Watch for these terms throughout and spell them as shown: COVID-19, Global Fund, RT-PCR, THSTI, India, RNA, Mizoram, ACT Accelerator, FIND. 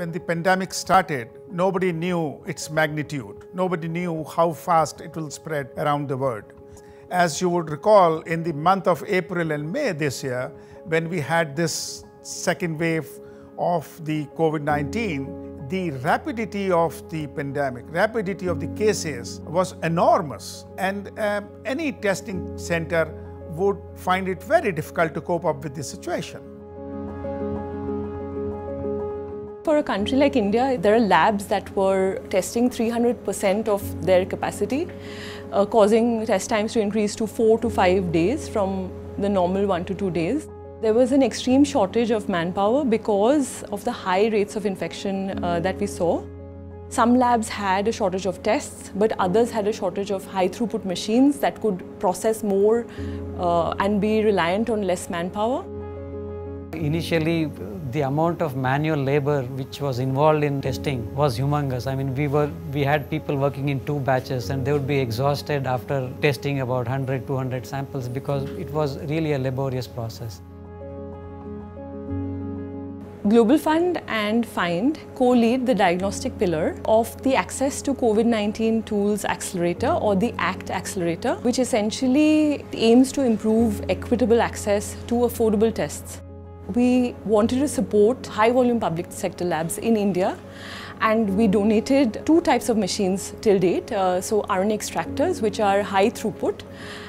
when the pandemic started, nobody knew its magnitude. Nobody knew how fast it will spread around the world. As you would recall, in the month of April and May this year, when we had this second wave of the COVID-19, the rapidity of the pandemic, rapidity of the cases was enormous. And any testing center would find it very difficult to cope up with this situation. For a country like India, there are labs that were testing 300% of their capacity, causing test times to increase to 4 to 5 days from the normal 1 to 2 days. There was an extreme shortage of manpower because of the high rates of infection that we saw. Some labs had a shortage of tests, but others had a shortage of high-throughput machines that could process more and be reliant on less manpower. Initially, the amount of manual labor which was involved in testing was humongous. I mean, we had people working in 2 batches and they would be exhausted after testing about 100, 200 samples because it was really a laborious process. Global Fund and FIND co-lead the diagnostic pillar of the Access to COVID-19 Tools Accelerator, or the ACT Accelerator, which essentially aims to improve equitable access to affordable tests. We wanted to support high-volume public sector labs in India, and we donated 2 types of machines till date. So RNA extractors, which are high-throughput,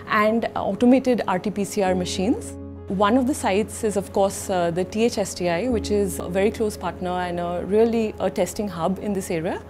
and automated RT-PCR machines. One of the sites is, of course, the THSTI, which is a very close partner and really a testing hub in this area.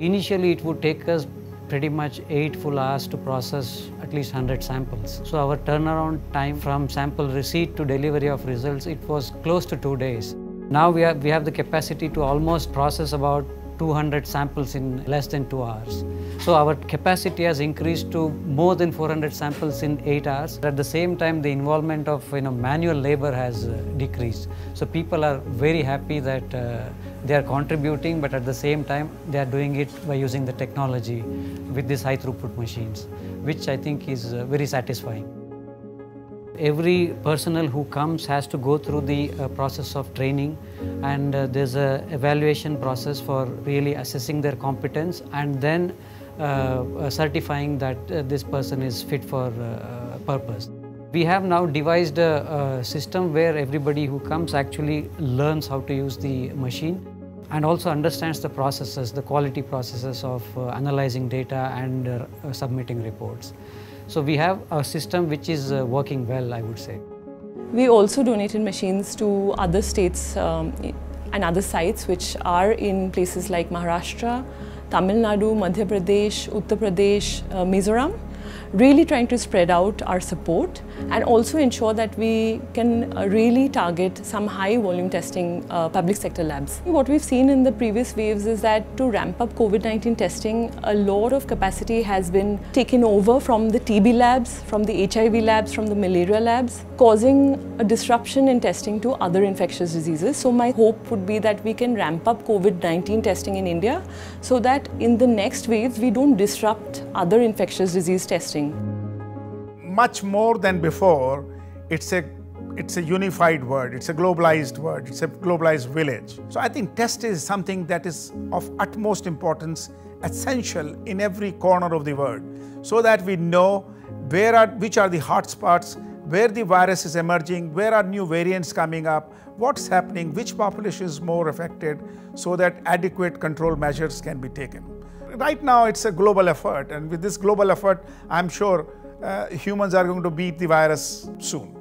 Initially, it would take us pretty much 8 full hours to process at least 100 samples. So our turnaround time from sample receipt to delivery of results, it was close to 2 days. Now we have the capacity to almost process about 200 samples in less than 2 hours. So our capacity has increased to more than 400 samples in 8 hours. At the same time, the involvement of manual labor has decreased. So people are very happy that they are contributing, but at the same time, they are doing it by using the technology with these high throughput machines, which I think is very satisfying. Every personnel who comes has to go through the process of training, and there's an evaluation process for really assessing their competence and then certifying that this person is fit for purpose. We have now devised a system where everybody who comes actually learns how to use the machine and also understands the processes, the quality processes of analyzing data and submitting reports. So we have a system which is working well, I would say. We also donated machines to other states and other sites which are in places like Maharashtra, Tamil Nadu, Madhya Pradesh, Uttar Pradesh, Mizoram, really trying to spread out our support and also ensure that we can really target some high volume testing public sector labs. What we've seen in the previous waves is that to ramp up COVID-19 testing, a lot of capacity has been taken over from the TB labs, from the HIV labs, from the malaria labs, causing a disruption in testing to other infectious diseases. So my hope would be that we can ramp up COVID-19 testing in India so that in the next waves we don't disrupt other infectious disease testing. Much more than before, it's a unified word, it's a globalized word, it's a globalized village. So I think test is something that is of utmost importance, essential in every corner of the world, so that we know which are the hotspots, where the virus is emerging, where are new variants coming up, what's happening, which population is more affected, so that adequate control measures can be taken. Right now, it's a global effort, and with this global effort, I'm sure humans are going to beat the virus soon.